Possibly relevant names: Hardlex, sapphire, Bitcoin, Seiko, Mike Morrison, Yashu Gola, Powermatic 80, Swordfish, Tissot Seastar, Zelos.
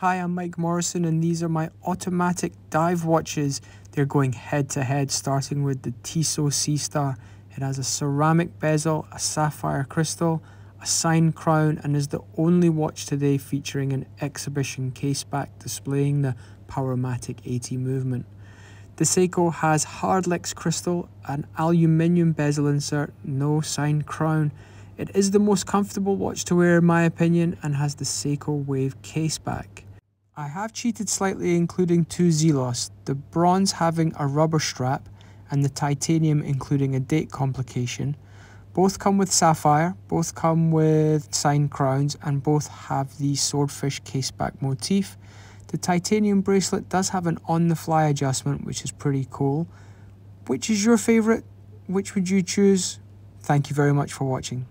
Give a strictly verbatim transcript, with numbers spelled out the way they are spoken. Hi, I'm Mike Morrison and these are my automatic dive watches. They're going head to head, starting with the Tissot Seastar. It has a ceramic bezel, a sapphire crystal, a sign crown, and is the only watch today featuring an exhibition case back displaying the Powermatic eighty movement. The Seiko has Hardlex crystal, an aluminium bezel insert, no sign crown. It is the most comfortable watch to wear in my opinion and has the Seiko Wave case back. I have cheated slightly, including two Zelos, the bronze having a rubber strap and the titanium including a date complication. Both come with sapphire, both come with sign crowns, and both have the swordfish caseback motif. The titanium bracelet does have an on-the-fly adjustment, which is pretty cool. Which is your favourite? Which would you choose? Thank you very much for watching.